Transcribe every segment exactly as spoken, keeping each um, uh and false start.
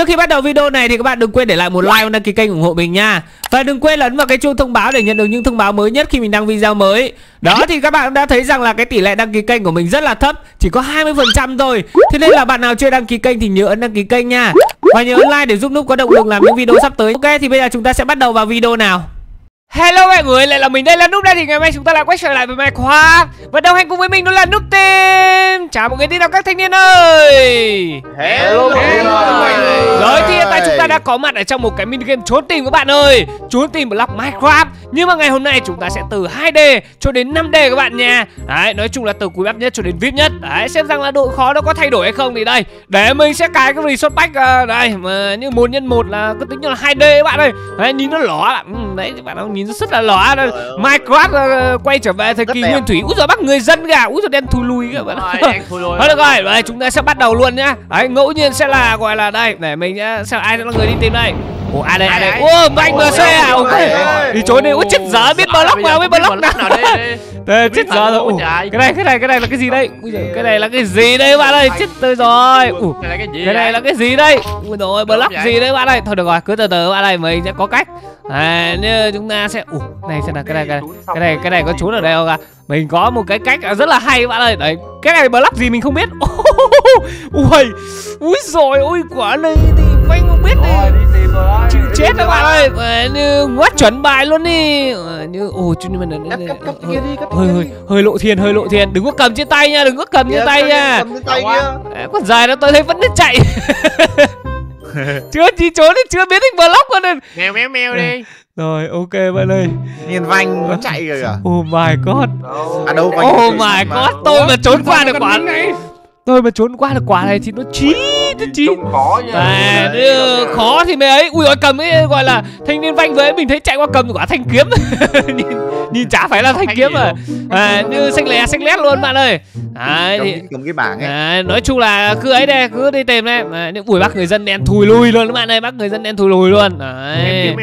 Trước khi bắt đầu video này thì các bạn đừng quên để lại một like và đăng ký kênh ủng hộ mình nha. Và đừng quên ấn vào cái chuông thông báo để nhận được những thông báo mới nhất khi mình đăng video mới. Đó thì các bạn đã thấy rằng là cái tỷ lệ đăng ký kênh của mình rất là thấp, chỉ có hai mươi phần trăm thôi. Thế nên là bạn nào chưa đăng ký kênh thì nhớ ấn đăng ký kênh nha. Và nhớ ấn like để giúp Noob có động lực làm những video sắp tới. Ok, thì bây giờ chúng ta sẽ bắt đầu vào video nào. Hello mọi người, lại là mình, đây là Noob đây. Thì ngày mai chúng ta lại quay trở lại với Minecraft và đồng hành cùng với mình đó là Noob Team. Chào mọi người, tin nào các thanh niên ơi. Hello mọi người. Rồi thì hiện tại chúng ta đã có mặt ở trong một cái mini game trốn tìm các bạn ơi, trốn tìm block Minecraft. Nhưng mà ngày hôm nay chúng ta sẽ từ hai D cho đến năm D các bạn nha. Đấy, nói chung là từ cúi bắp nhất cho đến vê i pê nhất. Đấy, xem rằng là độ khó nó có thay đổi hay không thì đây, để mình sẽ cài cái resource pack đây mà như một nhân một là cứ tính như là hai D các bạn ơi. Đấy, nhìn nó lỏ ạ. Đấy các bạn nó nhìn rất là lỏ. Minecraft quay trở về thời kỳ nguyên thủy. Úi giời, bắt người dân gà. Úi giời, đen thui lùi các bạn. Thôi được rồi, đấy, chúng ta sẽ bắt đầu luôn nhá. Đấy, ngẫu nhiên sẽ là gọi là đây, để mình sẽ xem ai sẽ là người đi tìm đây. Ủa ai đây, ai đây? Ô anh M C à? Ok. Đi trốn đi. Úi chết dở, biết block nào, biết block nào. Đây chết dở rồi. Cái này, cái này, cái này là cái gì đây? Cái này là cái gì đây các bạn ơi? Chết tôi rồi. Cái này là cái gì đây? Ui rồi, block gì đấy bạn ơi? Thôi được rồi, cứ từ từ các bạn ơi, mình sẽ có cách. À, nếu chúng ta sẽ ủa, này xem nào, cái này cái này cái này cái này có trốn ở đây không ạ? À? Mình có một cái cách rất là hay các bạn ơi. Đấy, cái này block gì mình không biết. Ui, úi rồi, ôi quả này thì anh không biết đi. Chịu chết các bạn ơi, như quá chuẩn bài luôn đi. Như ồ chứ mình hơi hơi lộ thiên, hơi lộ thiên. Đừng có cầm trên tay nha, đừng có cầm trên tay nha. Còn dài nó tôi thấy vẫn đang chạy. Chưa chi trốn, chưa biết anh block luôn nên mèo mèo mèo đi. Rồi ok bạn ơi. Nhìn vanh nó chạy rồi à? Oh my god. À đâu vanh. Oh my god, tôi mà trốn qua được quả này. Tôi mà trốn qua được quả này thì nó chí nó chí. Khó à, khó thì mới ấy. Ui ôi cầm ấy gọi là thanh niên vanh với mình thấy chạy qua cầm quả thanh kiếm. nhìn, nhìn chả phải là thanh, thanh kiếm mà. À như xanh lè xanh lét luôn bạn ơi. Đấy thì cầm cái bảng ấy. À, nói chung là cứ ấy đây, cứ đi tìm đây. À, ui bác người dân đen thùi lùi luôn các bạn ơi, bác người dân đen thùi lùi luôn. Đấy.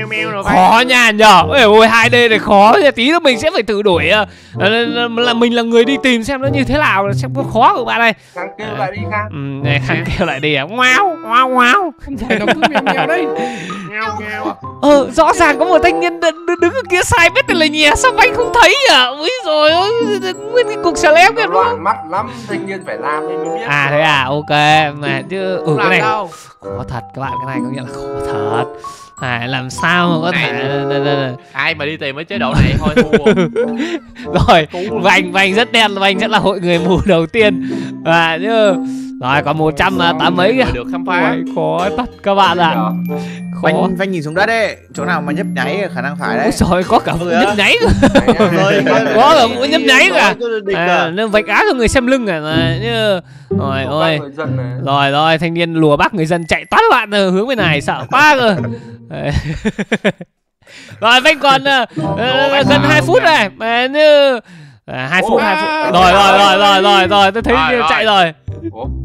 Khó nha nhở. Ôi ôi hai D này khó nha, tí nữa mình sẽ phải tự đổi là, là, là, là mình là người đi tìm xem nó như thế nào, xem có khó của bạn này. Kêu lại đi Khangg. Ừ, Khangg kêu lại đi à. Wow, wow, wow. Không thể nó cứ mèo mèo đây. Mèo mèo. Ờ, rõ ràng có một thanh niên đứng ở kia sai biết là nhè, sao anh không thấy à? Úi giời ơi, nguyên cái cục slab kia luôn. Loạn mắt lắm, thanh niên phải làm nên mới biết. À thế à, ok. Mà chứ ừ cái này khó thật các bạn, cái này có nghĩa là khó thật. À, làm sao mà có này, thể đây, đây, đây. Ai mà đi tìm mấy chế độ này thôi thua. Rồi vành vành rất đen, vành rất là hội người mù đầu tiên à chứ. Rồi còn một trăm tám mấy kìa. Được khám phá. Khó thật các bạn ạ. À. Vành vành nhìn xuống đất đấy, chỗ nào mà nhấp nháy khả năng phải đấy. Rồi có cả mũi nhấp nháy. Có cả mũi nhấp nháy cả. À, nên vạch á cho người xem lưng à như. Rồi ôi. Rồi rồi thanh niên lùa bác người dân chạy toán loạn hướng bên này sợ quá rồi. Rồi anh còn uh, gần hai phút này mà như hai phút hai phút rồi rồi rồi rồi rồi rồi tôi thấy như chạy rồi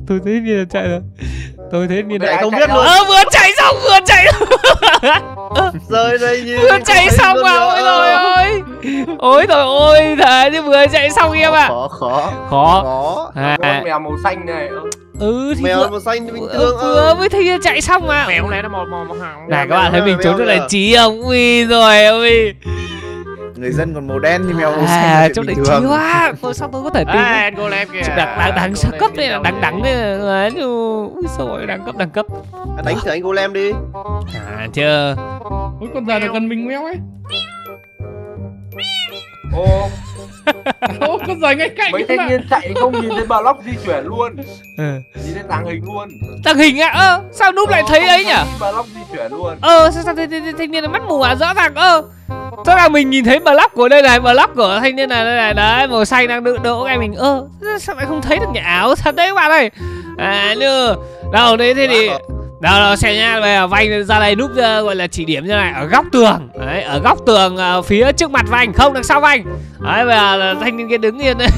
tôi thấy như chạy rồi tôi thấy như chạy không biết luôn. Ờ, vừa chạy xong vừa chạy rơi đây như vừa chạy xong mà ôi rồi ơi ôi rồi ôi thế chứ vừa chạy xong em ạ. Khó khó khó mèo màu xanh này. Ừ thì mèo vừa, màu xanh bình thường vừa mới thấy chạy xong mà mèo này nó mò mò mò hàng này các bạn thấy mình trốn được là trí không? Ui rồi ui người dân còn màu đen thì mèo màu xanh à, trông đấy trí quá sao tôi có thể tin à, đẳng đẳng sơ cấp đây là đẳng đẳng đấy ấy ui rồi đẳng cấp đẳng cấp đánh thử anh golem đi à chưa ui con già nó gần mình mèo ấy ô. Ô, con giời ngay cạnh mấy thanh niên chạy không nhìn thấy block di chuyển luôn. Ừ. Nhìn thấy tàng hình luôn. Tàng hình ạ? À? Ơ, sao Noob lại thấy không, ấy nhỉ? Block di chuyển luôn. Ờ, sao, sao thanh niên này mắt mù à? Rõ ràng ơ. Rõ ràng mình nhìn thấy block của đây này, block của thanh niên này đây này đấy, màu xanh đang đựng đỗ ngay mình. Ơ, sao lại không thấy được nhỉ? Ảo thật đấy các bạn ơi. À như đâu đấy thế thì nào nào xem nha, bây giờ vanh ra đây Noob gọi là chỉ điểm như này ở góc tường. Đấy, ở góc tường phía trước mặt vanh, không đằng sau vanh. Đấy, bây giờ thanh niên kia đứng yên đây.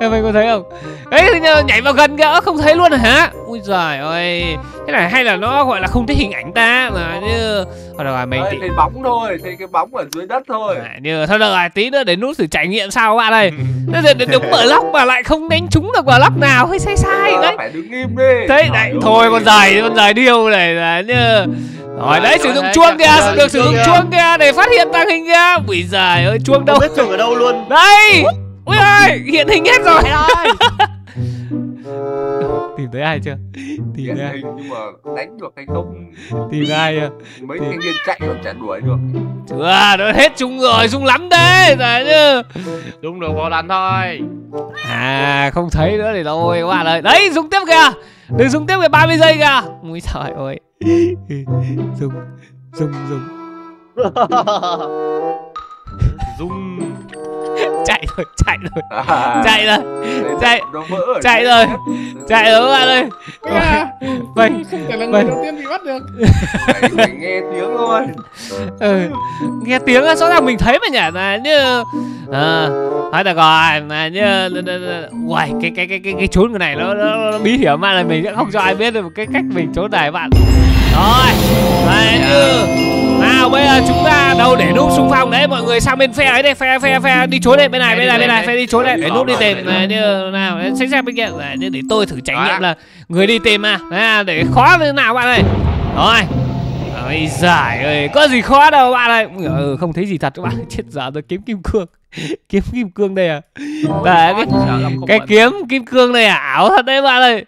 Em mình có thấy không? Ấy nhảy vào gần kìa, không thấy luôn hả? Ui giời ơi, Thế này hay là nó gọi là không thích hình ảnh ta mà như thôi được rồi mình đấy, tí... thấy bóng thôi, thấy cái bóng ở dưới đất thôi. À, như thôi được rồi, tí nữa để nút thử trải nghiệm sao các bạn ơi. Thế giờ đứng bờ lóc mà lại không đánh trúng được bờ lóc nào, hơi sai sai đấy. Phải đứng im đi. Thế này thôi con giày, con giày điêu này là như rồi đấy, sử dụng chuông kia, sử dụng sử dụng chuông kia để phát hiện tàng hình kia. Ui giời ơi, chuông đâu? Biết chuông ở đâu luôn. Đây. Ui ơi, hiện hình hết rồi. Tìm tới ai chưa? Tìm ra hình nhưng mà đánh được hay không? Tìm ra ai chưa? Mấy thanh niên chạy còn chả đuổi được. Chưa, nó hết chung rồi, chung lắm đấy. Đấy chứ. Dùng được một lần thôi. À, không thấy nữa thì thôi các bạn ơi. Đấy, dùng tiếp kìa. Đừng dùng tiếp kìa, ba mươi giây kìa. Ui trời ơi. Dùng, dùng, dùng. Dùng. Chạy rồi, chạy rồi, à, chạy rồi, chạy, chạy rồi, chạy rồi các bạn ơi. Vậy, vậy đầu tiên bị bắt được. Phải nghe tiếng thôi. Ừ, nghe tiếng là rõ ràng mình thấy mà nhỉ, là như, à, nói được rồi, là như, uầy, cái cái cái cái cái trốn cái này nó nó, nó bí hiểm mà là mình sẽ không cho ai biết được cái cách mình trốn này bạn. Rồi, là như. Nào bây giờ chúng ta đâu để núp xung phong đấy, mọi người sang bên phe ấy đây, phe phe phe đi trốn đây, bên này bên này bên này phe đi trốn đây, để núp đi tìm như nào, xem xem bên kia để tôi thử trải nghiệm là người đi tìm à, để khó như nào bạn ơi. Rồi, ôi giời ơi, có gì khó đâu bạn ơi, không thấy gì thật các bạn, chết giờ tôi kiếm kim cương, kiếm kim cương đây à, đấy cái kiếm kim cương này ảo thật đấy bạn ơi.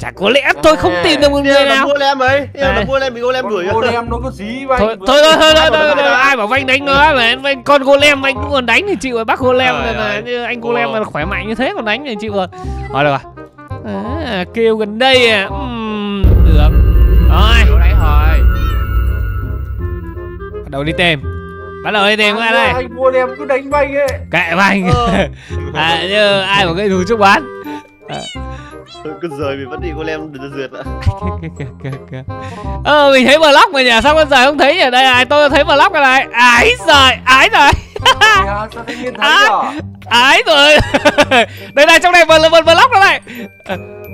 Chả có lẽ tôi không tìm được một người nào. Mua lem ấy, là mua lem bị golem đuổi. Golem nó có dí vậy. Thôi thôi thôi thôi, ai bảo anh đánh nó mà anh con golem anh cũng còn đánh thì chịu rồi, bác golem là anh golem mà khỏe mạnh như thế còn đánh thì chịu rồi. Rồi được rồi. Kêu gần đây à. Được. Rồi. Đầu đi tìm. Bắt đầu đi tìm qua đây. Anh golem cứ đánh vanh ấy. Kệ vanh. À như ai bảo cái đồ chúc bán. Cứ rời mình vẫn đi golem duyệt ạ. Ờ mình thấy block mà nhỉ, sao con rời không thấy nhỉ? Đây này, tôi thấy block này này. Ái giời, ái giời. Ái rồi. Đây này, trong này vừa vừa block này.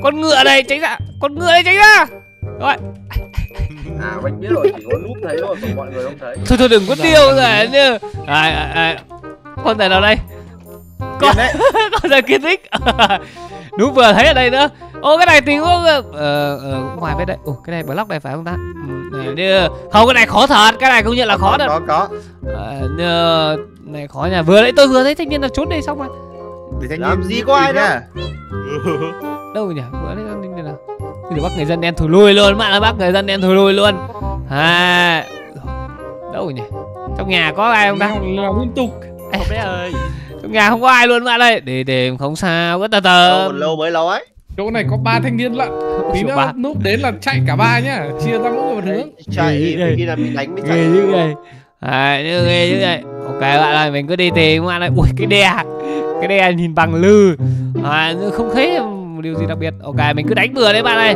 Con ngựa này tránh ra, con ngựa này tránh ra. Rồi. À mình biết rồi, chỉ có núp thấy thôi, còn mọi người không thấy. Thôi thôi đừng có điêu rồi như. Con này nào đây? Con đấy. Con giờ KienRic. Đúng vừa thấy ở đây nữa. Ô cái này thì cũng ờ, ờ, ngoài bên đây. Ủa cái này block này phải không ta? Ừ, như... Không cái này khó thật, cái này công nhận là khó thật. Có có. Ờ, như... này khó nha. Vừa nãy tôi vừa thấy thanh niên là trốn đây xong rồi. Để thanh niên gì có ai đâu. Đâu nhỉ? Vừa nãy thanh niên nào? Thì bác người dân đen thùi lui luôn bạn ơi, bác người dân đen thùi lui luôn. À. Đâu nhỉ? Trong nhà có ai không ta? Là liên tục. Không biết ơi. Nhà không có ai luôn bạn ơi. Để để không sao, cứ từ từ. Lâu mới lâu ấy. Chỗ này có ba thanh niên lận. Tí nữa núp đến là chạy cả ba nhá. Chia ra mỗi người một hướng. Chạy khi là mình đánh mới chạy. Như vậy. À, như vậy như vậy. Ok bạn ơi, mình cứ đi tìm bạn ơi. Ui cái đè. Cái đè nhìn bằng lư. À, không thấy một điều gì đặc biệt. Ok, mình cứ đánh bừa đấy bạn ơi.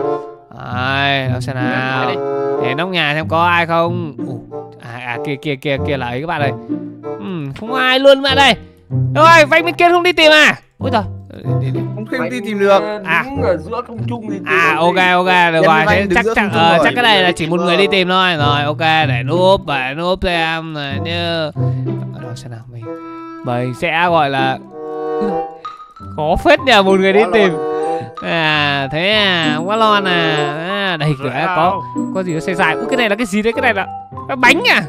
Ai, đâu xem nào. Để nóc nhà xem có ai không. À, à kia kia kia kia là ấy các bạn ơi. Ừ, không ai luôn bạn ơi. Rồi, vanh bên kia không đi tìm à? Ôi trời, không không đi tìm được. À, đứng ở giữa không trung đi tìm. À, ok ok được rồi. Thế chắc chắc ờ, chắc cái này là chỉ một người đi tìm thôi. Rồi, ok để núp để núp xem này như. Đâu xem nào mình mình sẽ gọi là khó phết nhờ một người đi tìm. À thế à, quá lo à. Đây kìa có có gì nó sai sai. Ủa cái này là cái gì đấy? Cái này là cái bánh à?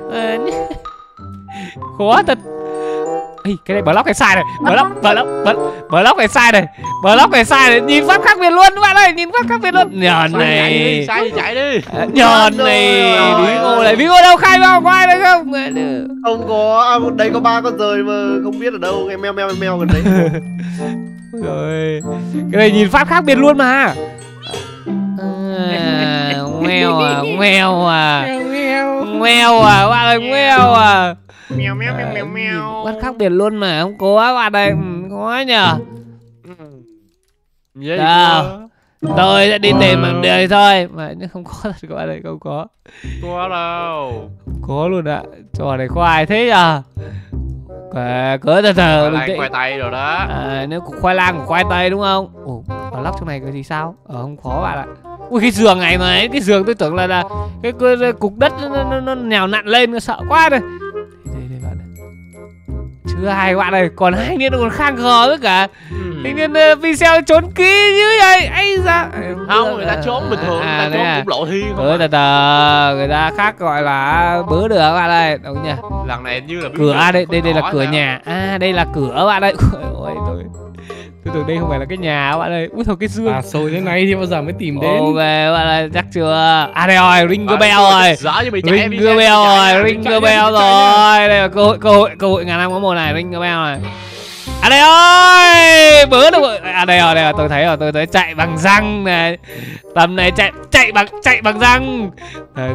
Khó thật. Ê, cái này block này sai này, block, block, block, block này sai này, block này sai này, nhìn pháp khác biệt luôn các bạn ơi, nhìn pháp khác biệt luôn. Nhờn này, sai chạy đi, nhờn này, Bí Ngô này, Bí Ngô đâu khai vào, có ai đấy không? Không có, đây có ba con rời mà không biết ở đâu, cái meo meo meo gần đấy. Rồi, cái này nhìn pháp khác biệt luôn mà. À, meo à, meo à, meo à, bạn ơi, meo à. Mèo mèo mèo mèo mèo. Bắt khác biệt luôn mà không có bạn đây, có nhờ. Đâu. Tôi sẽ đi tìm bằng đời thôi, mà không có thật các bạn ơi, không có. Có đâu. Có luôn ạ. Trò này khoai thế à. Cỡ cỡ từ từ khoai tây rồi đó. À, nếu khoai lang của khoai tây đúng không? Ủa, ở lóc trong này có gì sao? Ờ không khó bạn ạ. Ui, cái giường này mà ấy, cái giường tôi tưởng là là cái, cái, cái cục đất nó, nó, nó nhào nặn lên, nó sợ quá đây. Đây đây bạn này. Chưa hai bạn này, còn hai niên còn Khang gờ với cả. Tuy nhiên Pixel trốn kỹ như vậy, ấy ra. Không, người ta trốn bình thường, người ta trốn cũng lộ thiên không. Từ từ, người ta khác gọi là bớ được các bạn ơi, đúng nhỉ? Lần này như là cửa đây, đây đây là cửa nhà. À, đây là cửa bạn ơi. Ôi tôi. Tôi tưởng đây không phải là cái nhà các bạn ơi. Úi thôi cái giường. À sôi thế này thì bao giờ mới tìm đến. Ok bạn ơi, chắc chưa. À đây rồi, ring the bell rồi. Ring the bell rồi, ring the bell rồi. Đây là cơ hội cơ hội cơ hội ngàn năm có một này, ring the bell này. À đây ơi, bớ được rồi. À đây rồi, đây rồi, tôi thấy rồi, tôi thấy chạy bằng răng này. Tầm này chạy chạy bằng chạy bằng răng. À,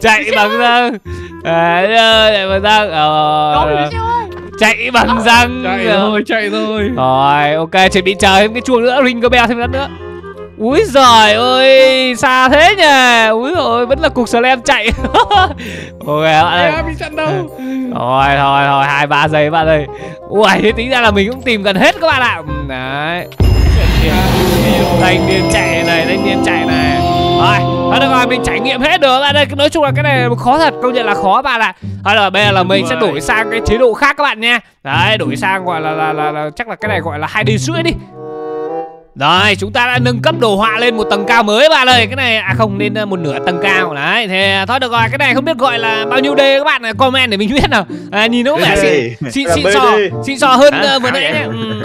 chạy bằng răng. À, chạy bằng răng. Ờ. Chạy bằng răng. Chạy rồi, chạy rồi. Rồi, ok, chuẩn bị chờ thêm cái chuông nữa, ring the bell thêm lát nữa. Úi giời ơi, xa thế nhỉ. Úi rồi, vẫn là cục slam chạy. Ok bạn ơi. Bị chặn đâu. Rồi, thôi, thôi, hai ba giây bạn ơi. Ui, thế tính ra là mình cũng tìm gần hết các bạn ạ. Đấy. Thanh niên chạy này, thanh niên chạy này. Rồi, thôi được rồi, mình trải nghiệm hết được bạn ơi. Nói chung là cái này khó thật, công nhận là khó bạn ạ. Thôi rồi, bây giờ là mình sẽ đổi sang cái chế độ khác các bạn nha. Đấy, đổi sang gọi là, là, là, là chắc là cái này gọi là hai đi rưỡi đi. Rồi, chúng ta đã nâng cấp đồ họa lên một tầng cao mới bạn ơi. Cái này, à không, lên một nửa tầng cao. Đấy, thế thôi được rồi, cái này không biết gọi là bao nhiêu đề các bạn comment để mình biết nào. à, Nhìn nó có vẻ xịn, xịn, xịn sò, xịn sò hơn à, vừa nãy. ừ,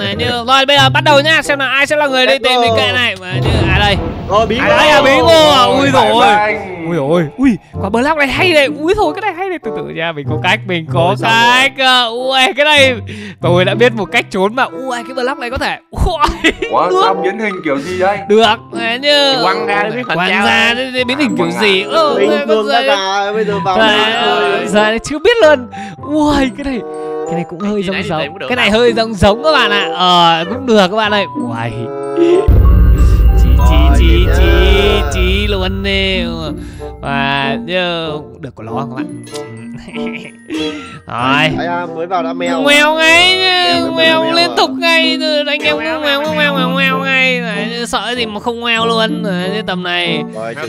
Rồi, bây giờ bắt đầu nhá, xem là ai sẽ là người đi tìm mình cái này. À đây, à đây là Bí Ngô. Ui rồi, ui rồi, ui, quả block này hay này. Ui thôi, cái này hay này, từ từ nha, mình có cách, mình có cách. Ui, cái này, tôi đã biết một cách trốn mà. Ui, cái block này có thể. Ui, biến hình kiểu gì đây? Được, thế như quăng ra, quăng ra biến hình kiểu gì? Ừ, con ra là bây giờ vào giờ chưa biết luôn. Ui, cái này, cái này cũng hơi giống giống, cái này hơi giống giống các bạn ạ. Ờ, cũng được các bạn ơi. Ui, chí chí chí chí chí luôn nè. Và như được có lo các bạn. Rồi à, mới vào đã mèo mèo ngay mèo, mèo, mèo, mèo liên tục ngay rồi anh em mèo mèo mèo mèo mèo ngay. Đấy, sợ gì mà không mèo luôn. Đấy, tầm này rồi, à,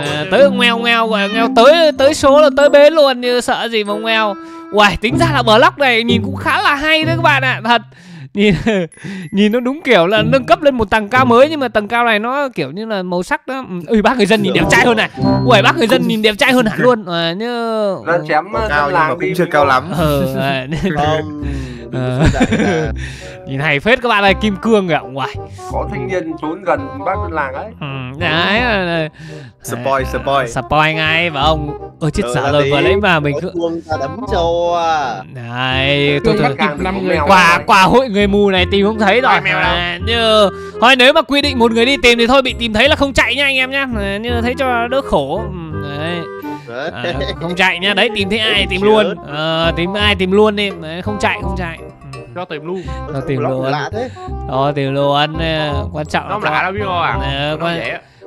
à, tới mèo mèo và mèo tới tới số là tới bến luôn, như sợ gì mà mèo. Uầy, tính ra là block này nhìn cũng khá là hay đấy các bạn ạ. Thật nhìn nhìn nó đúng kiểu là nâng cấp lên một tầng cao mới, nhưng mà tầng cao này nó kiểu như là màu sắc đó. Ui, bác người dân nhìn đẹp trai hơn này. Ui, bác người dân nhìn đẹp trai hơn hẳn luôn. À, như nó chém cao làng cũng chưa cao lắm. Ừ, à, um, à, là... nhìn hay phết các bạn ơi, kim cương kìa. Ngoài có thanh niên trốn gần bác làng ấy. Ừ, đấy, spoil spoil spoil ngay và ông ôi chết sợ rồi, vừa lấy mà mình cứ đấm trâu à. Đấy, tôi quả quả hội người mù này tìm không thấy rồi. À, như thôi nếu mà quy định một người đi tìm thì thôi, bị tìm thấy là không chạy nha anh em nhá. À, như thấy cho đỡ khổ. Đấy. À, không chạy nha. Đấy, tìm thấy ai tìm luôn. À, tìm ai tìm luôn đi. Đấy, không chạy không chạy. Cho tìm luôn. Cho tìm luôn. Lạ thế. Đó, tìm luôn. Quan trọng là lạ đâu biết không à.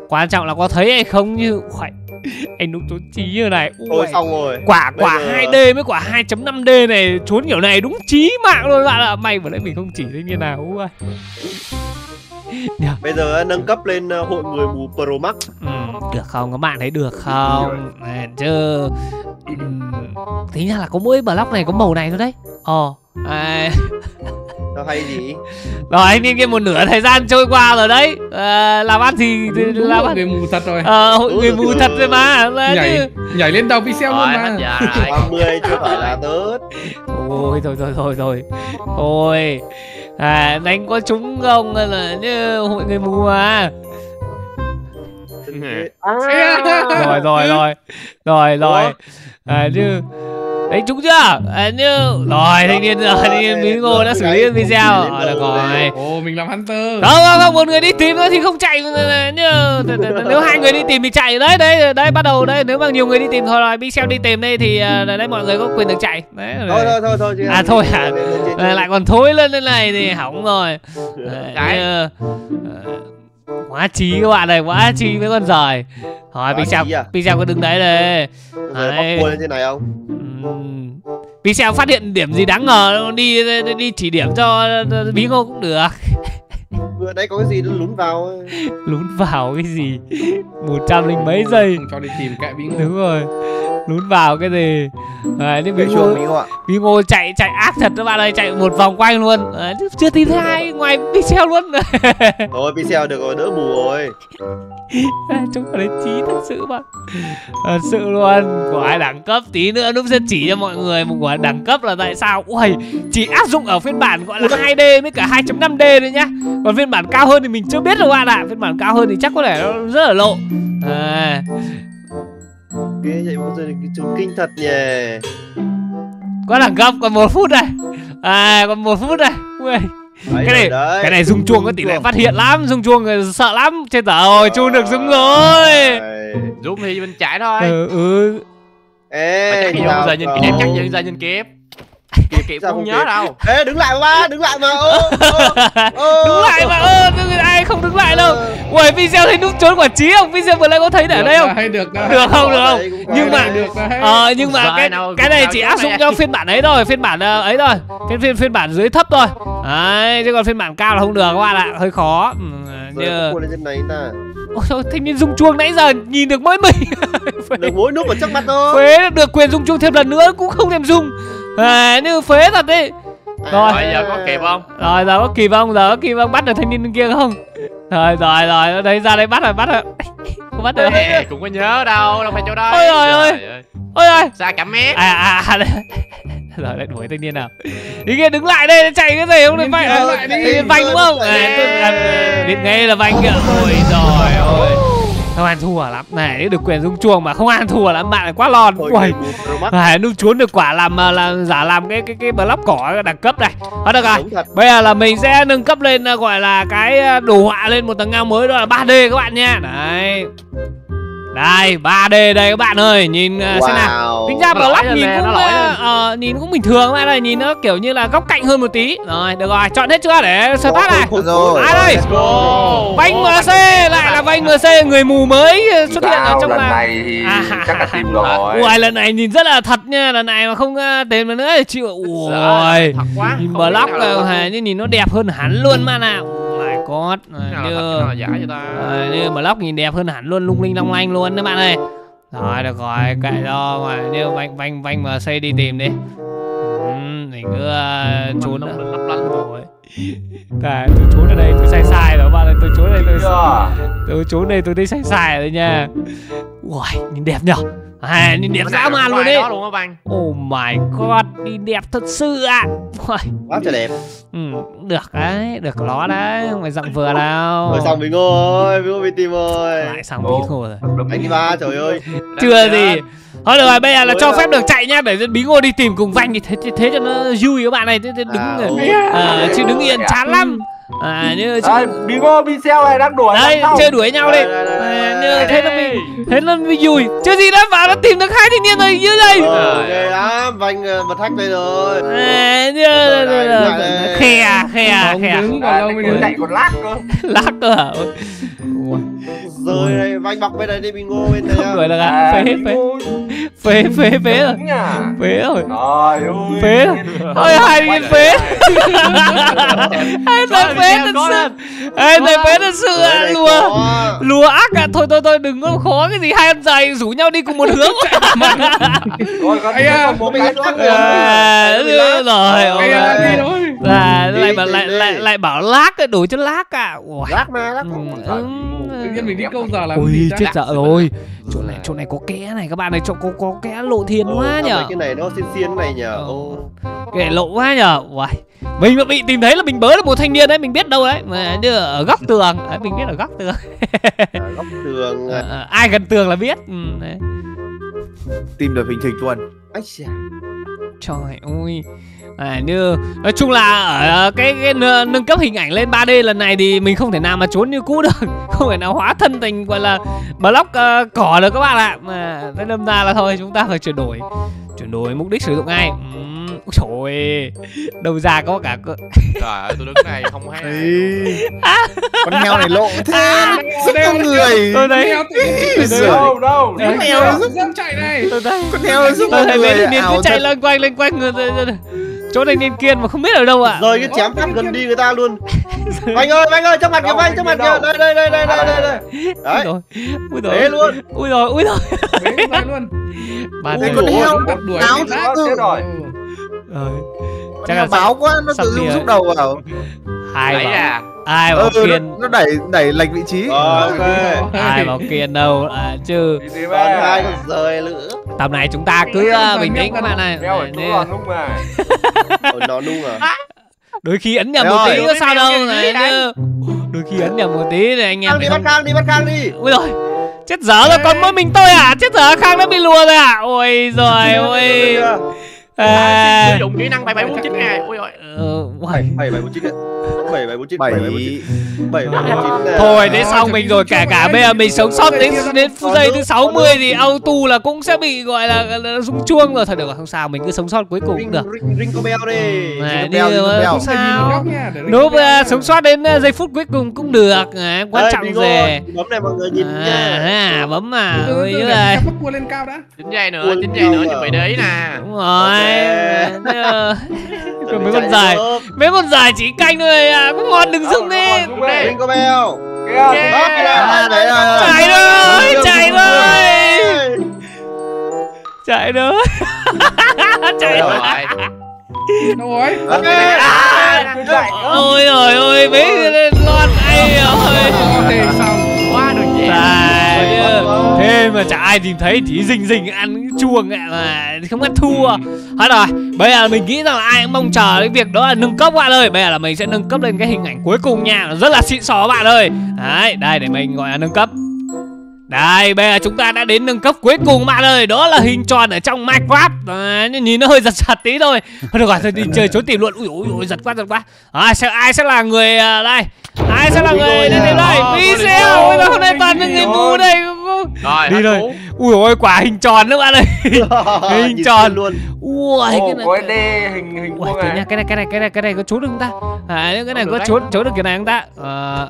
Quan trọng là có thấy hay không như khoảnh. Anh đúng trốn trí như này. Ôi xong rồi. Quả quả giờ... hai D mới quả hai chấm năm D này, trốn kiểu này đúng trí mạng luôn bạn ạ. May vừa nãy mình không chỉ thấy như nào. Ui. Yeah. Bây giờ nâng cấp lên hội người mù Pro Max. Ừ, được không các bạn thấy được không? À, chứ tính ra là có mỗi block này có màu này thôi đấy. Ồ. À. Nó hay gì? Rồi, anh em kia một nửa thời gian trôi qua rồi đấy. À, làm ăn thì làm ăn. Người mù thật rồi. Ờ, hội người mù thật rồi mà. Nhảy nhảy lên đầu Pixel luôn mà. ba mươi chưa phải là tớt. Ôi thôi thôi thôi thôi. Thôi. À, đánh có trúng không là như hội người mù mà. Rồi rồi rồi. Rồi rồi. À, như đánh trúng chưa? À, như rồi thanh niên rồi, thanh niên Bí Ngô đã xử lý video. Rồi được rồi. Ồ, mình làm hunter. Không không không, một người đi tìm thôi thì không chạy như nếu hai người đi tìm thì chạy đấy đấy đấy bắt đầu đấy, nếu mà nhiều người đi tìm thôi rồi Pixel đi tìm đây thì đấy mọi người có quyền được chạy. Đấy. Thôi thôi thôi thôi. À thôi hả? Lại còn thối lên lên này thì hỏng rồi. Cái quá trí các bạn này, quá trí với con giời. Thôi Pixel, Pixel có đứng đấy đây. Đấy. Bóc cua lên trên này không? Pixel phát hiện điểm gì đáng ngờ đi đi, đi chỉ điểm cho Bí Ngô cũng được. Vừa Ở đây có cái gì nó lún vào. Lún vào cái gì? một trăm linh mấy giây. Cho đi tìm cái Bí Ngô. Đúng rồi. Lún vào cái gì? Đấy, Bí, Bí, Ngô, Bí, Ngô à. Bí Ngô chạy chạy ác thật các bạn ơi, chạy một vòng quanh luôn. Đấy, chưa tìm thấy ai ngoài Pixel luôn. Rồi Pixel được rồi, đỡ bù rồi. Chúng ta đến trí thật sự bạn. Thật sự luôn. Quả đẳng cấp tí nữa Noob sẽ chỉ cho mọi người một quả đẳng cấp là tại sao. Ui, chỉ áp dụng ở phiên bản gọi là hai D với cả hai chấm năm D thôi nhá. Còn phiên bản cao hơn thì mình chưa biết đâu bạn ạ. À. Phiên bản cao hơn thì chắc có lẽ nó rất là lộ. À. Cái vậy bao giờ thì chúng kinh thật nhỉ. Có đẳng cấp còn một phút này. À còn một phút này. Ui. Đấy, cái này đấy. Cái này rung chuông có tỷ lệ phát hiện lắm, rung chuông sợ lắm. Chết dở rồi, chuông được rung rồi. Rung thì bên trái thôi. Ừ ừ. Ê, chắc không giờ nhìn kịp, chắc giờ nhìn kịp. Kịp kịp không, không nhớ kịp đâu. Ê, đứng lại ba, đứng lại mà. Ô, ô, ô. Đứng lại mà. Ơ, ai không đứng lại đâu. Ui, video thấy Noob trốn quả trí không? Video vừa nãy có thấy ở đây không? Được, được, được, được không? Được không? Nhưng mà ờ nhưng mà cái cái này chỉ áp dụng cho phiên bản ấy thôi, phiên bản ấy thôi. Phiên phiên phiên bản dưới thấp thôi. Đấy, chứ còn phiên bản cao là không được các bạn ạ, hơi khó. Giờ ôi thanh niên rung chuông nãy giờ nhìn được mỗi mình. Được mỗi Noob ở trước mặt thôi. Phế được quyền rung chuông thêm lần nữa cũng không thèm rung. À, nếu phế thật đi. Rồi à, giờ có kịp không? Rồi giờ có kịp không? Giờ có kịp không? Bắt được thanh niên kia không? Rồi rồi rồi, đấy ra đây bắt rồi, bắt rồi. Không bắt được. Ê, cũng có nhớ đâu, đâu phải chỗ đó. Ôi trời ơi. Ôi ơi. Xa cả mét. À à. Rồi lại đuổi thanh niên nào. Đi kia đứng lại đây, chạy cái gì không được vậy? Vành đúng không? À, biết ngay là vành kìa. Ôi giời ơi. Không ăn thua lắm này, được quyền rung chuông mà không ăn thua lắm bạn này, quá lòn. Ui, phải Noob trốn được quả làm là giả làm cái cái cái block cỏ đẳng cấp này. Đó được rồi. Bây giờ là mình sẽ nâng cấp lên gọi là cái đồ họa lên một tầng ngang mới, đó là ba D các bạn nha. Đấy. Đây, ba D đây các bạn ơi, nhìn wow. Xem nào. Tính ra block nhìn nè, cũng uh, nhìn cũng bình thường các bạn ơi, nhìn nó kiểu như là góc cạnh hơn một tí. Rồi, được rồi, chọn hết chưa để start oh, này. Rồi. À đây. Vành em xê lại là Vành em xê người mù mới xuất hiện ở trong lần này thì à, chắc là tìm rồi. Ui, lần này nhìn rất là thật nha, lần này mà không tìm nữa thì chịu. Ui. Nhìn block là nhìn nó đẹp hơn hẳn luôn mà nào. Cốt như block nhìn đẹp hơn hẳn luôn, lung linh long lanh luôn các bạn ơi. Rồi được rồi, kệ do mà như Vành Vành Vành mà xây đi tìm đi. Ừm, mình cứ uh, trốn lăn lăn rồi. Tại tôi trốn ở đây tôi sai sai rồi các bạn ơi, tôi trốn ở đây tôi tôi trốn đây tôi thấy sai sai rồi nha. Ui, nhìn đẹp nhở. À, nhìn đẹp dã man luôn đấy. Oh my god, đi đẹp thật sự ạ. À. Quá trời đẹp. Ừ, được đấy, được nó đấy, không phải dặn vừa nào. Rồi xong Bí Ngô ơi, Bí Ngô bị tìm rồi. Lại xong Bí Ngô rồi. Anh đi ba, trời ơi. Chưa gì. Thôi được rồi, bây giờ là cho phép được chạy nhá, để Bí Ngô đi tìm cùng Vành thì thế thế cho nó vui các bạn này, thế, thế đứng à, rồi. À, chứ đứng yên chán lắm. À như chứ... à, Bí Ngô Pixel này đang đuổi đấy, chơi đuổi nhau đi. À, như thế nó bị thế nó bị vui. Chưa gì đã vào nó tìm được hai thanh niên rồi như đây. Ghê lắm, Vành vật hack đây rồi. À như khè khè khè. Mình chạy còn lắc cơ. Lắc cơ hả? Rồi này, Vành bọc bên này đi, Bí Ngô bên này. Không đuổi được à? Phế phế. Phế phế phế rồi. Phế rồi. Phế rồi. Ôi hai đi phế. Hai thằng phế thật sự. Hai thằng phế thật sự lùa. Lùa ác à. Thôi thôi thôi đừng có khó cái gì, hai em giày rủ nhau đi cùng một hướng. Rồi con bố mình hết lắc rồi. Rồi. Là lại bảo lại lại lại bảo lác cái đuổi cho lác cả. Lác mà lác không. Tự nhiên mình đi câu giờ là ui chết dở rồi. Chỗ này chỗ này có kẽ này các bạn này, chỗ có có kẽ lộ thiên ừ, quá nhở. Cái này nó xiên xiên này nhở. Ừ. Kẻ lộ quá nhở. Uầy. Mình mà bị tìm thấy là mình bớ được một thanh niên đấy, mình biết đâu đấy. Mà như ở góc tường, đấy, mình biết ở góc tường. À, góc tường. À, à, ai gần tường là biết. Ừ, đấy. Tìm được hình Thịnh Tuần. Ách da. Trời ơi. À, như nói chung là ở cái, cái nâng cấp hình ảnh lên ba D lần này thì mình không thể nào mà trốn như cũ được, không thể nào hóa thân thành gọi là block uh, cỏ được các bạn ạ. Mà thế đâm ra là thôi chúng ta phải chuyển đổi chuyển đổi mục đích sử dụng ngay. Uhm, trời ơi đầu ra có cả cơ. Trời ơi tôi đứng này không hay. Con heo này lộ thế rất à, người tôi thấy đâu đâu con heo rất chạy này, con heo rất người ảo chạy loanh quanh loanh quanh người. Chỗ này nên Kiên mà không biết ở đâu ạ. Rồi cái chém cắt gần đi người ta luôn. Anh ơi, anh ơi, trong mặt kìa, anh trong mặt kìa. Đây đây đây đây đây đây. Đấy. Ui rồi luôn. Ui rồi, ui rồi. Thế luôn. Bà thấy con heo đuổi nó chết rồi. Ờ. Chắc là báo quá nó tự rung rúc đầu vào. Hai à. Ai bảo ừ, Kiên nó đẩy đẩy lệch vị trí. Ờ, okay. Ai bảo Kiên đâu à, chứ còn hai rời lửa. Tầm này chúng ta cứ ừ, bình tĩnh các bạn này. Nó nung à. Nó nung à. Đôi khi ấn nhầm một tí có sao đâu này. Đôi khi ấn nhầm một tí này anh em. Đi bắt Khang đi, bắt Khang đi. Ui rồi. Chết dở rồi, còn mỗi mình tôi à? Chết dở Khang đã bị lùa rồi à? Ôi giời ơi. Sử dụng kỹ năng bảy bảy bốn chín này. Ôi giời. bảy bảy bốn chín thôi thế xong mình rồi, kể cả bây giờ mình sống sót đến đến phút giây thứ sáu mươi thì auto là cũng sẽ bị gọi là rung chuông rồi. Thật được rồi, không sao, mình cứ sống sót cuối cùng cũng được. Ring có bell đi, đi không sao, nếu sống sót đến giây phút cuối cùng cũng được, quan trọng gì. Bấm này mọi người nhìn nha, bấm mà ơi này, bắt cua lên cao đã, chín giây nữa, chín giây nữa, chuẩn bị đấy nè, đúng rồi, còn mấy con dài. Mấy con dài chỉ canh thôi à, cũng ngon đừng dừng đi. Ring có bell. Chạy rồi, chạy rồi. Chạy rồi. Chạy rồi. Đâu rồi? Ôi giời ơi, mấy con ai ơi. Quá được chị. Thế mà chả ai tìm thấy, chỉ rình rình ăn chuồng mà không ăn thua. Hết rồi, bây giờ mình nghĩ rằng là ai cũng mong chờ cái việc đó là nâng cấp các bạn ơi. Bây giờ là mình sẽ nâng cấp lên cái hình ảnh cuối cùng nha, nó rất là xịn sò các bạn ơi. Đấy, đây để mình gọi là nâng cấp. Đây, bây giờ chúng ta đã đến nâng cấp cuối cùng bạn ơi. Đó là hình tròn ở trong Minecraft. Đấy, nhìn nó hơi giật giật tí thôi. Được rồi, thôi đi chơi trốn tìm luôn. Ui dồi ôi, giật quá, giật quá. À, sẽ, ai sẽ là người uh, đây? Ai sẽ là người đến đây đây? Pixel, ôi hôm nay toàn những người ngu đây. Rồi, đi rồi. Ui ôi, quả hình tròn nữa bạn ơi. Hình tròn luôn. Ui, cái này. Ôi, đây hình hình vuông này. Cái này, cái này, cái này, cái này có trốn được không ta? À, cái này có trốn trốn được cái này không ta? Ờ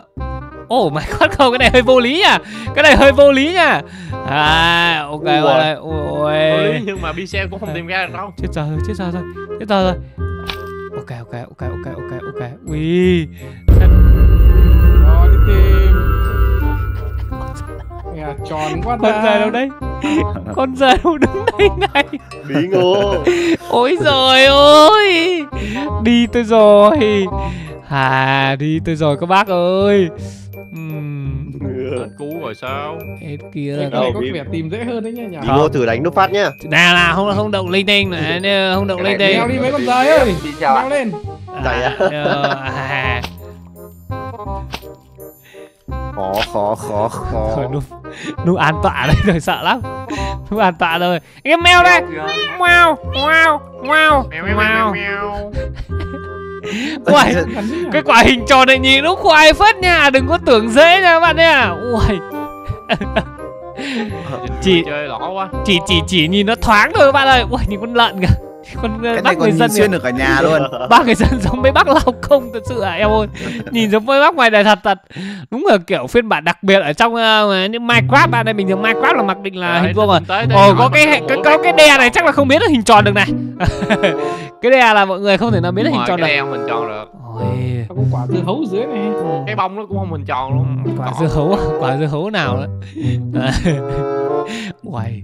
ồ oh my god, không, cái này hơi vô lý nha. Cái này hơi vô lý nha. À, ok, ôi ôi. Nhưng mà Pixel cũng không tìm ra được đâu. Chết giờ rồi, chết giờ rồi. Chết giờ rồi. Ok, ok, ok, ok, ok, ok. Ui. Rồi đi tìm. Nhà tròn quá ta. Con rời đâu đấy? Con rời đâu đứng đây này? Bí Ngô. Ôi giời ơi. Đi tôi rồi. À, đi tôi rồi các bác ơi. Uhm. Ừ. Cú rồi sao? Hết kia là đâu, có vẻ tìm dễ hơn đấy nhá nhỉ. Vô thử đánh nút phát nhá. Nào nào, không không động linh tinh này, không động linh tinh. Leo đi mấy con giấy ơi. Leo lên. À, à. Khó khó khó khó. Thôi nút nút an tọa đây rồi, sợ lắm. Nút an tọa rồi. Em mèo đây. Wow, wow, wow. Wow. Uầy, cái quả hình tròn này nhìn nó khoai phết nha, đừng có tưởng dễ nha các bạn nha. Uầy. Chỉ chỉ chỉ chỉ nhìn nó thoáng thôi các bạn ơi. Uầy, nhìn con lợn kìa. Con bác người dân xuyên được ở nhà luôn. Bác người dân giống mấy bác lọc không, thật sự à em ơi. Nhìn giống mấy bác ngoài đời thật thật. Đúng là kiểu phiên bản đặc biệt ở trong uh, những Minecraft bạn này, mình thường Minecraft là mặc định là đấy, hình vuông rồi. Ồ có cái có, có cái đe này chắc là không biết được hình tròn được này. Cái đe là mọi người không thể nào biết được hình tròn được. Cái đe không hình tròn được. Ôi. Có quả dưa hấu dưới này. Cái bông nó cũng không hình tròn luôn. Quả dưa hấu, quả dưa hấu nào đấy. Uầy.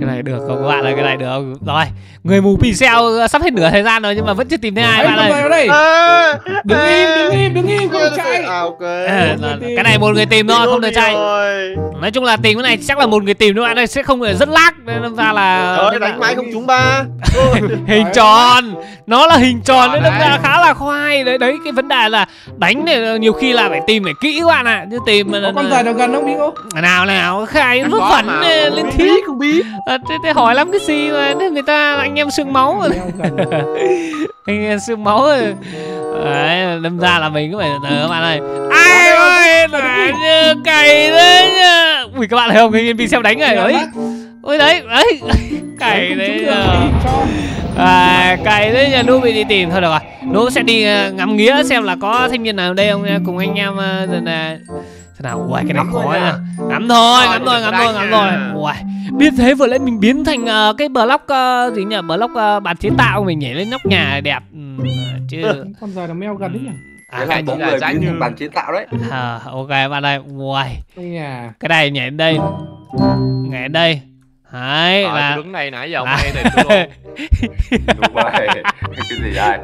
Cái này được không các bạn ơi, cái này được không? Rồi, người mù Pixel sắp hết nửa thời gian rồi nhưng mà vẫn chưa tìm thấy ai bạn ơi. À, đứng im, đứng im, đứng im, không được chạy. À, okay. À, cái này một người tìm thôi, không được chạy. Nói chung là tìm cái này chắc là một người tìm các bạn ơi, sẽ không rất lag nên ra là đánh là... máy không trúng ba. Hình tròn, nó là hình tròn nên đâm ra khá là khoai đấy. Đấy cái vấn đề là đánh này nhiều khi là phải tìm phải kỹ các bạn ạ, chứ tìm mà con dài nào gần không biết không? Nào nào, khai rất phấn lên thiết không biết. À, thế, thế hỏi lắm cái gì mà người ta anh em xương máu rồi. Anh em xương máu rồi. Đấy, đâm ra là mình cũng phải từ các bạn ơi. Ai ơi, như cày đấy nhá. Ui các bạn thấy không, cái viên Pixel đánh rồi đấy. Ôi đấy, đấy. Cày đấy nhờ. À, cày đấy nhờ, Noob bị đi tìm thôi được rồi. Noob sẽ đi ngắm nghía xem là có thanh niên nào ở đây không, cùng anh em là Thế nào, uầy, cái này khó nha. Ngắm thôi, ngắm thôi, ngắm thôi, ngắm thôi. Uầy, biết thế vừa nãy mình biến thành uh, cái block uh, gì nhỉ, block uh, bàn chế tạo mình nhảy lên nóc nhà đẹp. Ừ, chứ con giờ nó meo gần đấy nhỉ. À, cái này bốn người biến thành bàn chế tạo đấy. À, ok bạn ơi, uầy. Cái này nhảy lên đây. Nhảy lên đây. Đấy, à, là... đứng này nãy giờ ông hay tìm đúng không? Đúng rồi. Cái gì vậy?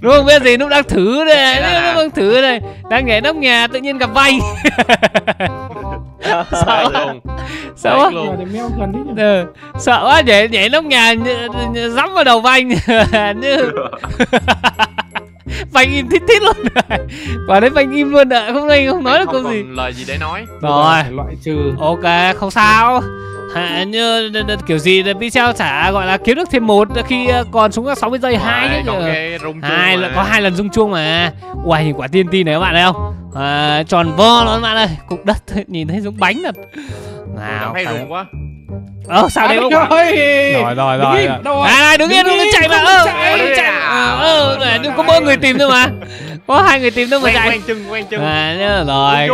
Đúng không biết gì, nó đang thử đây, nó đang thử đây. Đang nhảy nóc nhà tự nhiên gặp vanh. Sợ luôn. Sợ quá. Ừ. Sợ quá, nhảy nhảy nóc nhà dẫm vào đầu vanh. Như... Vanh im thít thít luôn. Quả đấy Vanh im luôn ạ, không đây không nói được câu gì. Lời gì để nói. Rồi, loại trừ. Ok, không sao. À, như kiểu gì Pixel chả gọi là kiếm được thêm một khi còn xuống các sáu mươi giây hai hai có hai lần rung chuông mà. Uầy, nhìn quả tê en tê này các bạn thấy không? À, tròn vo luôn các bạn ơi, cục đất nhìn thấy giống bánh thật. Nào, hay đúng quá. Ờ sao đấy không? Rồi rồi rồi. À đứng yên, đừng chạy mà. Ờ chạy. Ờ đừng có mỗi người tìm thôi mà. Có hai người tìm đâu mà chạy. Quen chừng, quen chừng. À rồi.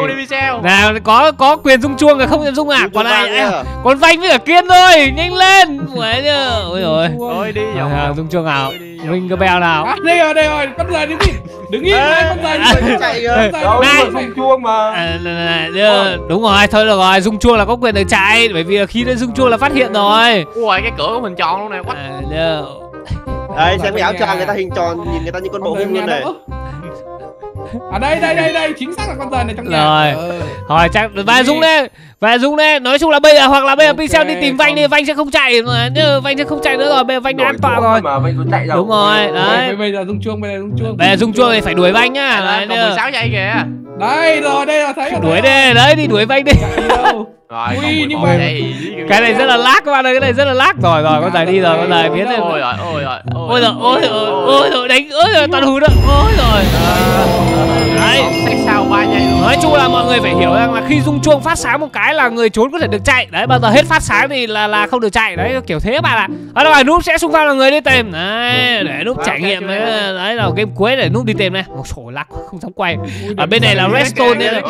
Nào có có quyền rung chuông rồi không rung à? Còn ai? Còn Vanh với cả Kiên thôi, nhanh lên. Ôi giời. Thôi đi. Rung chuông nào. Ring cái bell nào. Đây rồi, đây rồi. Con rời đi đi. Đứng yên, con rời đi chạy rồi. Này, rung chuông mà. Đúng rồi, thôi được rồi, rung chuông là có quyền được chạy bởi vì khi nó rung chuông là phát hiện rồi. Ui cái cửa của mình tròn luôn này. Đây xem cái áo choàng người ta hình tròn, nhìn người ta như con bộ hung luôn này. À đây đây đây đây, chính xác là con rời này trong nhà. Rồi. Thôi chắc và Dũng đây, và Dũng đây, nói chung là bây giờ hoặc là bây giờ Pixel đi tìm Vanh đi, Vanh sẽ không chạy mà, Vanh sẽ không chạy nữa rồi, bây giờ Vanh đã an toàn rồi. Đúng rồi, đấy. Bây giờ rung chuông, bây giờ rung chuông. Bây giờ rung chuông thì phải đuổi Vanh nhá. Đấy, còn mười sáu giây kìa. Đây rồi, đây là thấy rồi. Đuổi đi, đấy đi đuổi Vanh đi. Rồi, ui, nhưng mà... đây, cái này rất là lag các bạn ơi, cái này rất là lag. Rồi rồi, con rời đi rồi, con rời biến lên. Ôi rồi, ôi rồi, ôi rồi, ôi rồi, ôi rồi, đánh, ôi rồi, toàn hùn đó, ôi rồi. Đấy, sách sao ba nhảy. Nói chung là mọi người phải hiểu rằng là khi rung chuông phát sáng một cái là người trốn có thể được chạy. Đấy, bao giờ hết phát sáng thì là là không được chạy. Đấy, kiểu thế các bạn ạ. Ở đâu là Noob sẽ xung phong là người đi tìm. Đấy, để Noob trải nghiệm. Đấy là game cuối để Noob đi tìm này. Ôi trời, lag không dám quay. Ở bên này là redstone nên là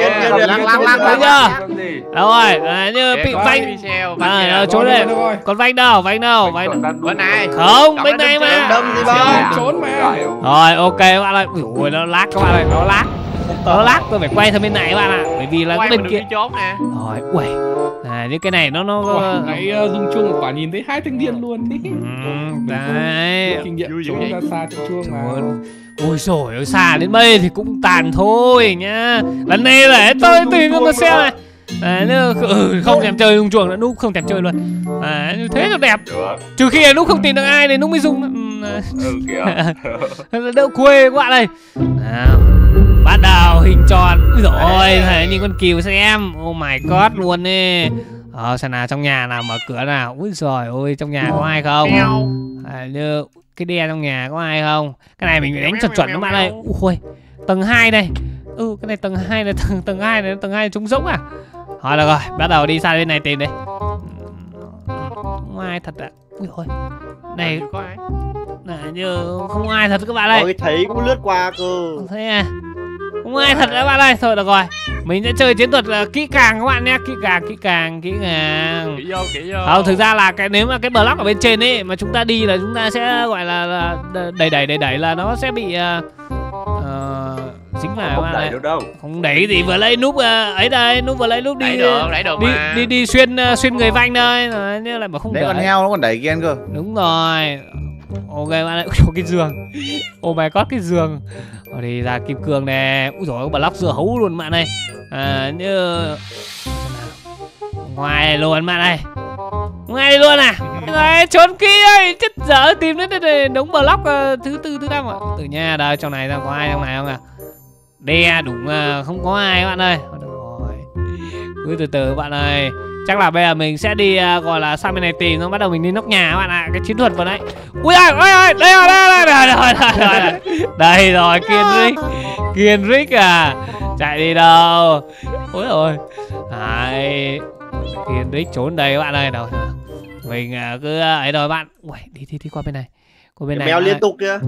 lag lag lag đúng chưa? Đâu rồi. À, như bị Vanh à, trốn đây. Còn Vanh đâu? Vanh đâu? Vanh bên này. Không, bên này mà. Đâm gì ba? Trốn mà. Rồi, ok các bạn ơi. Ủa nó lag các bạn ơi, nó lag. Nó lag tôi phải quay sang bên này các bạn ạ. Bởi vì là cái bên kia trốn nè. Rồi, quẩy. À, như cái này nó nó nãy rung chuông quả nhìn thấy hai thanh niên luôn đấy. Đấy. Kinh nghiệm trốn ra xa chuông mà. Ôi giời ơi, xa đến mây thì cũng tàn thôi nhá. Lần này để tôi tìm con xe này. À, nó, ừ, không thèm chơi dùng chuồng nữa, Noob không thèm chơi luôn. À, thế là đẹp. Trừ khi là Noob không tìm được ai thì Noob mới dùng. Ừ kìa. Đỡ quê các bạn đây. Bắt đầu hình tròn. Rồi, thấy nhìn con cừu xem. Oh my god luôn đi. Ờ, xem nào trong nhà nào, mở cửa nào. Úi giời ơi, trong nhà có ai không? À, như cái đe trong nhà có ai không? Cái này mình phải đánh chuẩn chuẩn các bạn ơi. Ui, tầng hai đây. Ừ, cái này tầng hai này, tầng tầng hai này, tầng hai trống rỗng à? Thôi được rồi, bắt đầu đi sang bên này tìm đi. Không ai thật ạ. À. Ui thôi. Này có ai? Này như không ai thật các bạn ơi. Ôi thấy cũng lướt qua cơ. Thế à. Không ai thật các bạn ơi. Thôi được rồi. Mình sẽ chơi chiến thuật là kỹ càng các bạn nhé, kỹ càng, kỹ càng, kỹ càng. Kỹ vô, kỹ vô. Không, thực ra là cái nếu mà cái block ở bên trên ấy mà chúng ta đi là chúng ta sẽ gọi là, là đẩy đẩy đẩy đẩy là nó sẽ bị uh, chính là không đẩy được đâu. Không đẩy gì vừa lấy Noob ấy đây, Noob vừa lấy Noob đi được, được đi, đi đi đi xuyên xuyên người Vanh thôi, nhưng lại mà không đẩy. Đấy con heo nó còn đẩy kia cơ. Đúng rồi. Ok bạn ơi, cái giường. Oh my god cái giường. Rồi đi ra kim cương nè. Úi giời ơi, block dưa hấu luôn bạn ơi. À như ngoài luôn bạn ơi. Ngoài luôn à. Đấy, trốn kỹ ơi, chết dở tìm đến đây đống block thứ tư thứ năm ạ. Từ nhà đây trong này ra có ai trong này không ạ? À? Đe đúng không có ai bạn ơi. Được rồi. Cứ từ từ bạn ơi. Chắc là bây giờ mình sẽ đi uh, gọi là sang bên này tìm, xong bắt đầu mình đi nóc nhà các bạn ạ. À. Cái chiến thuật vừa nãy. Ui ơi, ơi ơi, đây rồi, đây rồi, đây rồi, đây rồi. Đây rồi, KienRic. KienRic à. Chạy đi đâu. Ôi rồi. Đấy. KienRic trốn đây các bạn ơi. Đâu. Mình uh, cứ ấy rồi bạn. Ui, đi đi đi qua bên này. Qua bên này. Mèo liên tục kìa.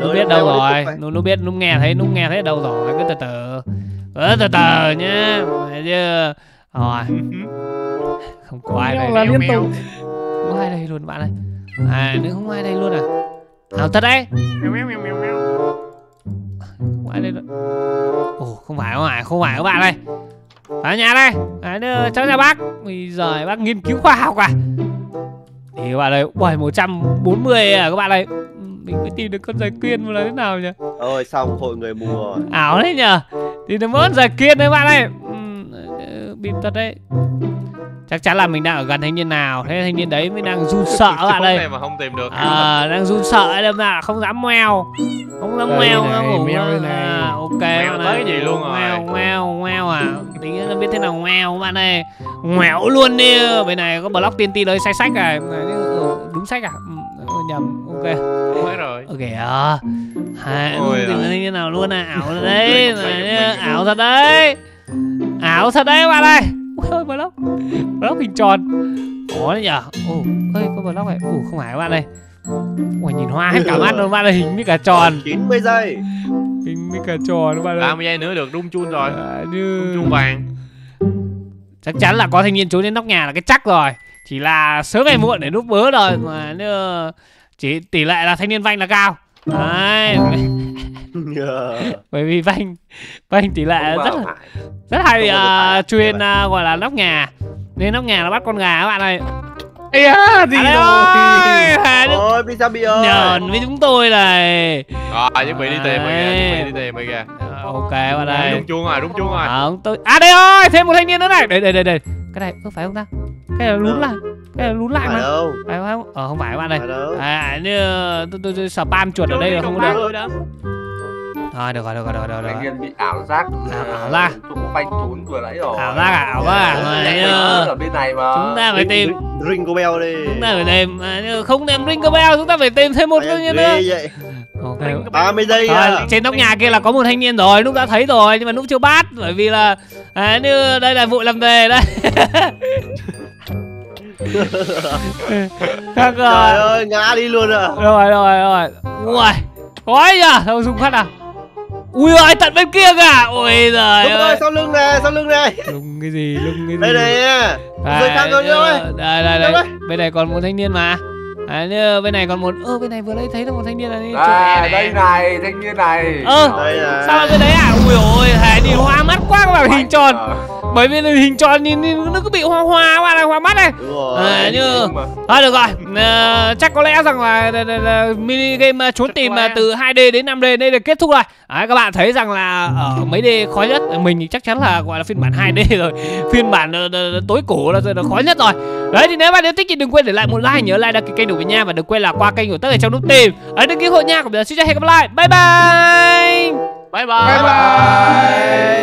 Nó biết đâu rồi, nó biết, nó nghe thấy, nó nghe thấy đâu rồi, cứ từ từ. Ờ, từ từ nhá, chứ rồi không có ai đây, là liên tục không ai đây luôn bạn ơi. À, nữa không ai đây luôn à? Nào thật đấy. Không ai đây luôn. Ồ, không phải không phải không phải các bạn ơi. Vào nhà đây. À, đưa cháu nhà bác. Bây giờ bác nghiên cứu khoa học à? Thì các bạn ơi, ui một trăm bốn mươi à các bạn ơi. Mình mới tìm được con già Kiên mà là thế nào nhỉ? Ơi xong hội người mù rồi. Ảo đấy nhờ. Thì nó mất già Kiên đấy bạn ơi. Bịt thật đấy. Chắc chắn là mình đang ở gần thanh niên nào. Thế thanh niên đấy mới đang run sợ các bạn ơi. Mà không tìm được. À, đang run sợ đấy là không dám meo. Không dám meo ngủ. À, ok meo tới gì luôn rồi. Meo meo meo à. Tính là biết thế nào meo các bạn ơi. Ngoẹo luôn đi. Bên này có block tê en tê đấy sai sách à. Đúng sách à? Nhầm. Ok. Hết rồi. Ok à. Hả, tìm thanh niên nào luôn à. Ảo thật đấy. Ảo thật đấy. Ảo thật đấy các bạn ơi. Ôi block, block hình tròn. Ủa đấy nhở. Ồ, ơi có block này. Ủa không phải các bạn đây. Ôi nhìn hoa hết cả mắt luôn bạn ơi, hình mới cả tròn. Chín mươi giây. Hình mới cả tròn các bạn ơi. ba mươi giây nữa được rung chun rồi. À, như... rung chun vàng. Chắc chắn là có thanh niên trốn đến nóc nhà là cái chắc rồi. Chỉ là sớm hay muộn để núp bớ rồi mà như... chỉ tỷ lệ là thanh niên vanh là cao. Đấy. Yeah. Bởi vì Vanh Vanh tỷ lệ rất là, rất hay uh, chuyên uh, gọi là nóc nhà. Nên nóc nhà nó bắt con gà các bạn ơi. Ê à, gì à rồi. Ôi, đúng... Ôi pizza bia nhờn với chúng tôi này. Rồi chuẩn bị đi tìm rồi kìa. Chuẩn bị đi tìm rồi kìa. Ok bạn ơi. Đúng chuông rồi, đúng chuông rồi. À, tôi... à đây ơi, thêm một thanh niên nữa này. Đây đây đây đây. Cái này có phải không ta? Cái này lún lại. Cái này lún lại mà. Phải không? Ờ không phải các bạn ơi. À như tôi tôi spam chuột ở đây là không có được. Thôi được rồi, được rồi, được rồi, được rồi. Bị ảo giác. Ảo ra. Tôi cũng phanh trốn vừa nãy rồi. Ảo giác à, ảo giác à. Ở bên này mà. Chúng ta phải tìm Ringo Bell đi. Chúng ta phải tìm, không tìm Ringo Bell, chúng ta phải tìm thêm một thanh niên nữa. Ok. ba mươi giây. Trên nóc nhà kia là có một thanh niên rồi, lúc đã thấy rồi nhưng mà lúc chưa bắt bởi vì là như đây là vụ làm về đây. Trời ơi, ngã đi luôn à. Rồi, rồi, rồi. Ui. Ôi giời, đâu dùng phát à. Ui ơi, tận bên kia cả. Ôi giời đúng ơi. Rồi, sau lưng này, sau lưng này. Lùng cái gì, lùng cái gì. Đây này nha. Rồi sang rồi thôi. Đây đây đây. Bên này còn một thanh niên mà. À, bên này còn một. Ơ, ờ, bên này vừa lấy thấy được một thanh niên này. À, đây này, thanh niên này. Ơ, ờ, sao cái đấy à? Ui ôi, hãy đi hoa mắt quá các bạn, hình tròn. Bởi vì hình tròn nhìn nó cứ bị hoa hoa các bạn này, hoa mắt này. À, như à, được rồi. À, chắc có lẽ rằng là, là, là, là mini game trốn chắc tìm từ hai D đến năm D đây là kết thúc rồi. À, các bạn thấy rằng là ở mấy D khó nhất, mình chắc chắn là gọi là phiên bản hai D rồi. Phiên bản uh, tối cổ là, là khó nhất rồi. Đấy thì nếu bạn yêu thích thì đừng quên để lại một like, nhớ like đăng ký kênh của mình nha, và đừng quên là qua kênh của tất cả trong Noob Team. Ở đăng ký hội nha, còn bây giờ xin chào hẹn gặp lại. Bye bye. Bye bye. Bye bye.